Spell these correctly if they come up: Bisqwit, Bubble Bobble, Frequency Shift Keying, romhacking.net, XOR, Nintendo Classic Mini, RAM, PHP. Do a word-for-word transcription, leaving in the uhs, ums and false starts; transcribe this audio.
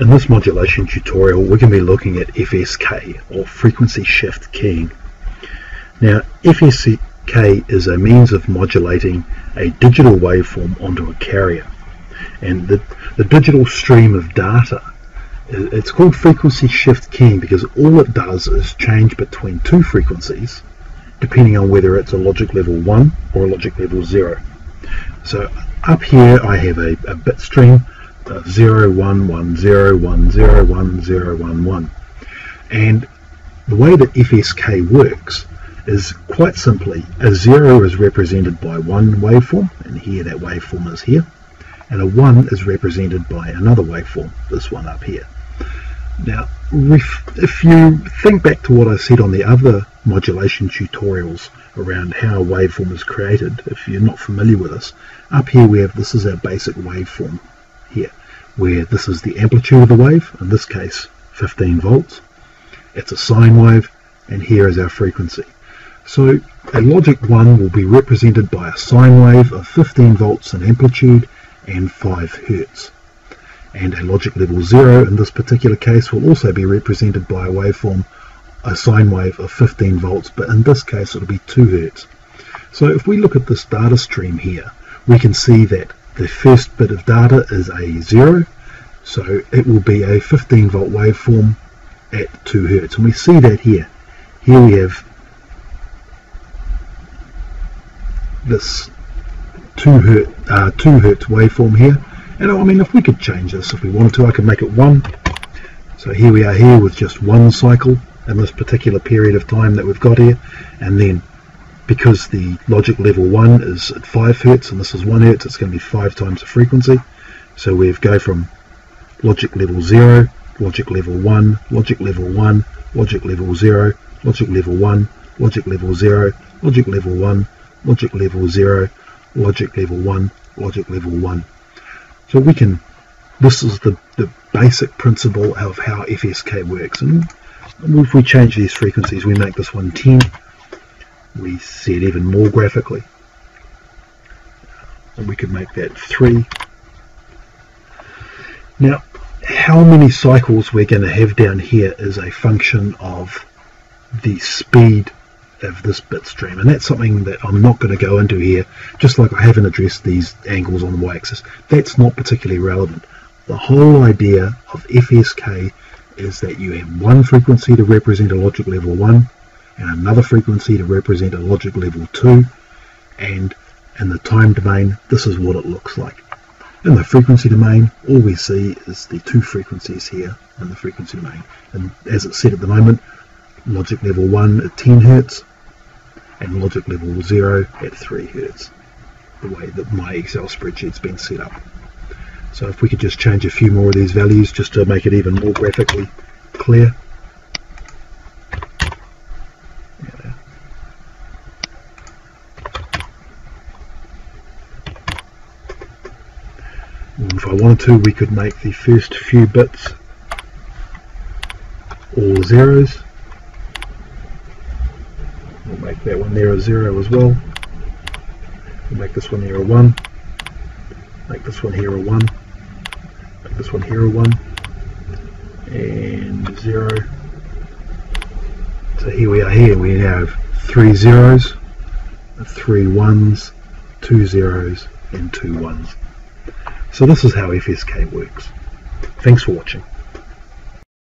In this modulation tutorial we're going to be looking at F S K, or Frequency Shift Keying. Now F S K is a means of modulating a digital waveform onto a carrier, and the, the digital stream of data, it's called Frequency Shift Keying because all it does is change between two frequencies depending on whether it's a logic level one or a logic level zero. So up here I have a, a bit stream zero one one zero one zero one zero one zero one, and the way that F S K works is quite simply a zero is represented by one waveform, and here that waveform is here, and a one is represented by another waveform, this one up here. Now if you think back to what I said on the other modulation tutorials around how a waveform is created, if you're not familiar with this, up here we have, this is our basic waveform here, where this is the amplitude of the wave, in this case fifteen volts, it's a sine wave, and here is our frequency. So a logic one will be represented by a sine wave of fifteen volts in amplitude and five hertz, and a logic level zero in this particular case will also be represented by a waveform, a sine wave of fifteen volts, but in this case it'll be two hertz. So if we look at this data stream here, we can see that the first bit of data is a zero, so it will be a fifteen volt waveform at two hertz, and we see that here. Here we have this two hertz waveform here, and I mean if we could change this if we wanted to, I could make it one. So here we are here with just one cycle in this particular period of time that we've got here, and then because the logic level one is at five hertz and this is one hertz, it's going to be five times the frequency. So we go from logic level zero, logic level one, logic level one, logic level zero, logic level one, logic level zero, logic level one, logic level zero, logic level one, logic level one. So we can, this is the, the basic principle of how F S K works. And if we change these frequencies, we make this one ten. We see it even more graphically, and we could make that three. Now how many cycles we're going to have down here is a function of the speed of this bit stream, and that's something that I'm not going to go into here, just like I haven't addressed these angles on the y-axis. That's not particularly relevant. The whole idea of F S K is that you have one frequency to represent a logic level one, and another frequency to represent a logic level two, and in the time domain this is what it looks like. In the frequency domain all we see is the two frequencies here in the frequency domain, and as it's said at the moment, logic level one at ten hertz and logic level zero at three hertz, the way that my Excel spreadsheet's been set up. So if we could just change a few more of these values just to make it even more graphically clear. If I wanted to, we could make the first few bits all zeros. We'll make that one there a zero as well. We'll make this one here a one. Make this one here a one. Make this one here a one. And zero. So here we are here. We now have three zeros, three ones, two zeros, and two ones. So this is how F S K works. Thanks for watching.